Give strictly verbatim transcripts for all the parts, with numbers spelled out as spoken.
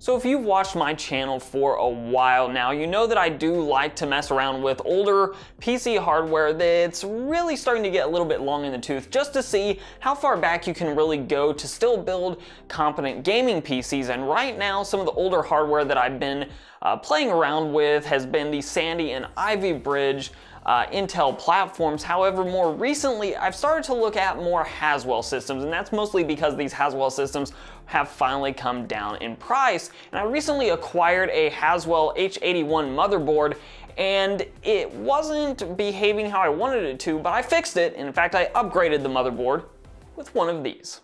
So if you've watched my channel for a while now, you know that I do like to mess around with older P C hardware that's really starting to get a little bit long in the tooth, just to see how far back you can really go to still build competent gaming P Cs. And right now, some of the older hardware that I've been uh, playing around with has been the Sandy and Ivy Bridge Uh, Intel platforms. However, more recently, I've started to look at more Haswell systems, and that's mostly because these Haswell systems have finally come down in price. And I recently acquired a Haswell H eighty-one motherboard, and it wasn't behaving how I wanted it to, but I fixed it. And in fact, I upgraded the motherboard with one of these.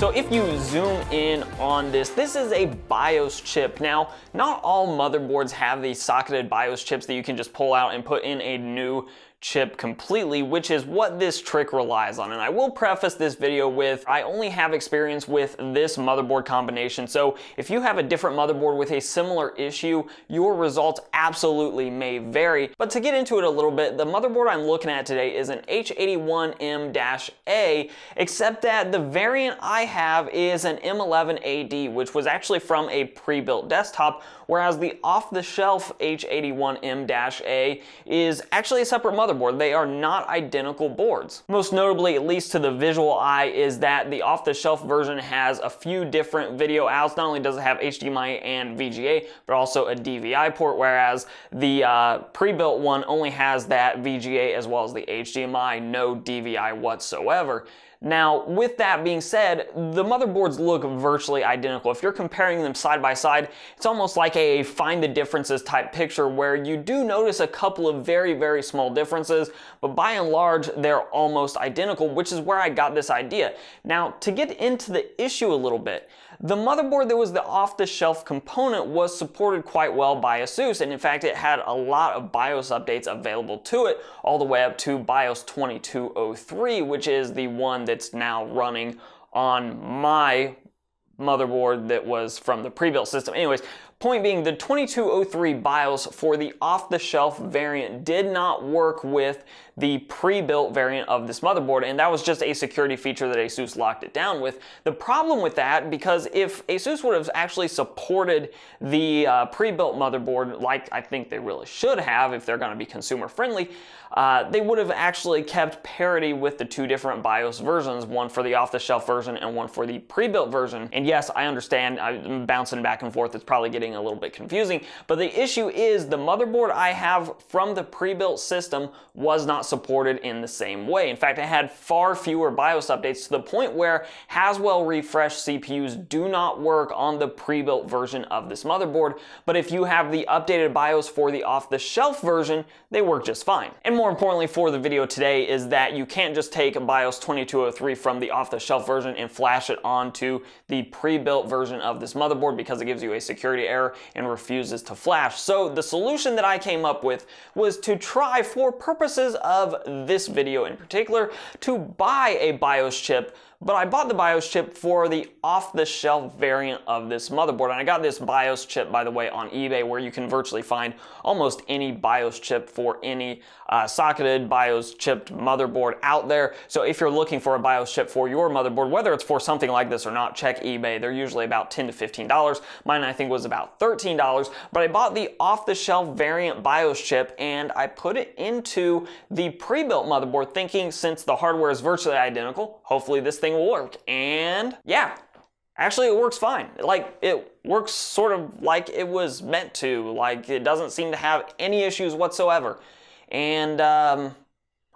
So if you zoom in on this, this is a BIOS chip. Now, not all motherboards have these socketed BIOS chips that you can just pull out and put in a new chip completely, which is what this trick relies on. And I will preface this video with, I only have experience with this motherboard combination. So if you have a different motherboard with a similar issue, your results absolutely may vary. But to get into it a little bit, the motherboard I'm looking at today is an H eighty-one M A, except that the variant I have is an M eleven A D, which was actually from a pre-built desktop, whereas the off-the-shelf H eighty-one M A is actually a separate motherboard. Motherboard. They are not identical boards. Most notably, at least to the visual eye, is that the off-the-shelf version has a few different video outs. Not only does it have H D M I and V G A, but also a D V I port, whereas the uh, pre-built one only has that V G A as well as the H D M I, no D V I whatsoever. Now, with that being said, the motherboards look virtually identical. If you're comparing them side by side, it's almost like a find the differences type picture where you do notice a couple of very, very small differences, but by and large, they're almost identical, which is where I got this idea. Now, to get into the issue a little bit, the motherboard that was the off-the-shelf component was supported quite well by Asus, and in fact, it had a lot of BIOS updates available to it, all the way up to BIOS twenty-two oh three, which is the one that's now running on my motherboard that was from the pre-built system. Anyways, point being, the twenty-two oh three BIOS for the off-the-shelf variant did not work with the pre-built variant of this motherboard, and that was just a security feature that Asus locked it down with. The problem with that, because if Asus would have actually supported the uh, pre-built motherboard, like I think they really should have if they're going to be consumer-friendly, uh, they would have actually kept parity with the two different BIOS versions, one for the off-the-shelf version and one for the pre-built version. And yes, I understand, I'm bouncing back and forth, it's probably getting a little bit confusing, but the issue is the motherboard I have from the pre-built system was not supported in the same way. In fact, it had far fewer BIOS updates, to the point where Haswell refresh C P Us do not work on the pre-built version of this motherboard, but if you have the updated BIOS for the off-the-shelf version, they work just fine. And more importantly for the video today is that you can't just take a BIOS twenty-two oh three from the off-the-shelf version and flash it onto the pre-built version of this motherboard, because it gives you a security error and refuses to flash. So the solution that I came up with was to try, for purposes of this video in particular, to buy a BIOS chip. But I bought the BIOS chip for the off-the-shelf variant of this motherboard. And I got this BIOS chip, by the way, on eBay, where you can virtually find almost any BIOS chip for any uh, socketed BIOS chipped motherboard out there. So if you're looking for a BIOS chip for your motherboard, whether it's for something like this or not, check eBay. They're usually about ten to fifteen dollars. Mine, I think, was about thirteen dollars. But I bought the off-the-shelf variant BIOS chip, and I put it into the pre-built motherboard, thinking since the hardware is virtually identical, hopefully this thing will work. And yeah, actually it works fine. Like, it works sort of like it was meant to. Like, it doesn't seem to have any issues whatsoever. And um,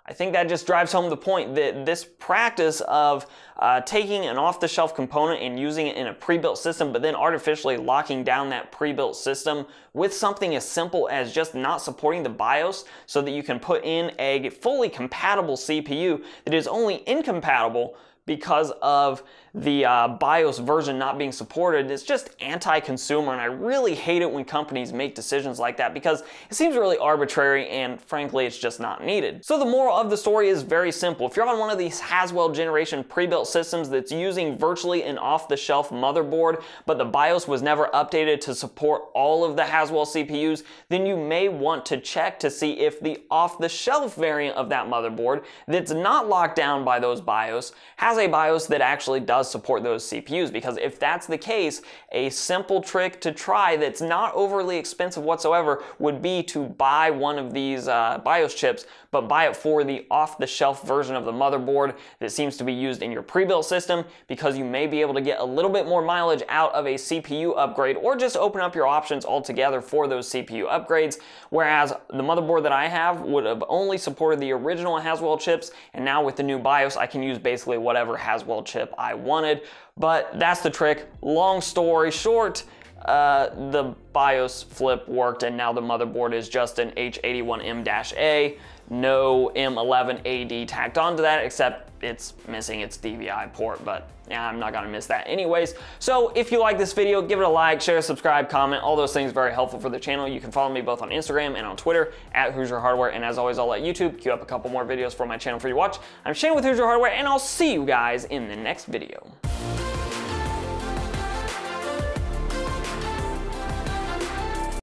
I think that just drives home the point that this practice of uh, taking an off-the-shelf component and using it in a pre-built system, but then artificially locking down that pre-built system with something as simple as just not supporting the BIOS, so that you can put in a fully compatible C P U that is only incompatible because of the uh, BIOS version not being supported. It's just anti-consumer, and I really hate it when companies make decisions like that, because it seems really arbitrary, and frankly, it's just not needed. So the moral of the story is very simple. If you're on one of these Haswell generation pre-built systems that's using virtually an off-the-shelf motherboard, but the BIOS was never updated to support all of the Haswell C P Us, then you may want to check to see if the off-the-shelf variant of that motherboard that's not locked down by those BIOS has has a BIOS that actually does support those C P Us, because if that's the case, a simple trick to try that's not overly expensive whatsoever would be to buy one of these uh, BIOS chips, but buy it for the off-the-shelf version of the motherboard that seems to be used in your pre-built system, because you may be able to get a little bit more mileage out of a C P U upgrade, or just open up your options altogether for those C P U upgrades. Whereas the motherboard that I have would have only supported the original Haswell chips, and now with the new BIOS I can use basically whatever Haswell chip I wanted. But that's the trick. Long story short, uh, the BIOS flip worked, and now the motherboard is just an H eighty-one M A, no M eleven A D tacked onto that, except it's missing its D V I port, but yeah, I'm not gonna miss that anyways. So if you like this video, give it a like, share, subscribe, comment, all those things are very helpful for the channel. You can follow me both on Instagram and on Twitter at Hoosier Hardware, and as always, I'll let YouTube queue up a couple more videos for my channel for you to watch. I'm Shane with Hoosier Hardware, and I'll see you guys in the next video.